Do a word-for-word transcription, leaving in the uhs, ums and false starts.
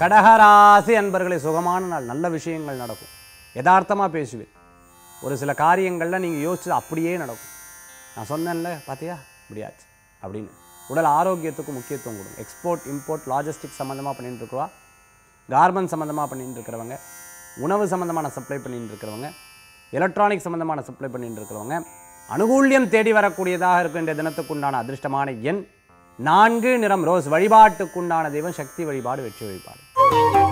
கடகராசி அன்பர்களே சுகமான நாள், நல்ல விஷயங்கள் நடக்கும். யதார்த்தமாக பேசுவேன். ஒரு சில காரியங்கள்லாம் நீங்கள் யோசிச்சு அப்படியே நடக்கும். நான் சொன்னேன்ல பார்த்தியா இப்படியாச்சு அப்படின்னு. உடல் ஆரோக்கியத்துக்கு முக்கியத்துவம் கொடுங்க. எக்ஸ்போர்ட் இம்போர்ட் லாஜிஸ்டிக் சம்மந்தமாக பண்ணிகிட்டு இருக்கிறவா, கார்மெண்ட் சம்மந்தமாக பண்ணிகிட்டு இருக்கிறவங்க, உணவு சம்மந்தமான சப்ளை பண்ணிகிட்டு இருக்கிறவங்க, எலக்ட்ரானிக் சம்மந்தமான சப்ளை பண்ணிகிட்டு இருக்கிறவங்க அனுகூல்யம் தேடி வரக்கூடியதாக இருக்கின்ற தினத்துக்குண்டான அதிர்ஷ்டமான எண் நான்கு. நிறம் ரோஸ். வழிபாட்டுக்குண்டான தெய்வம் சக்தி வழிபாடு, வெற்றி வழிபாடு.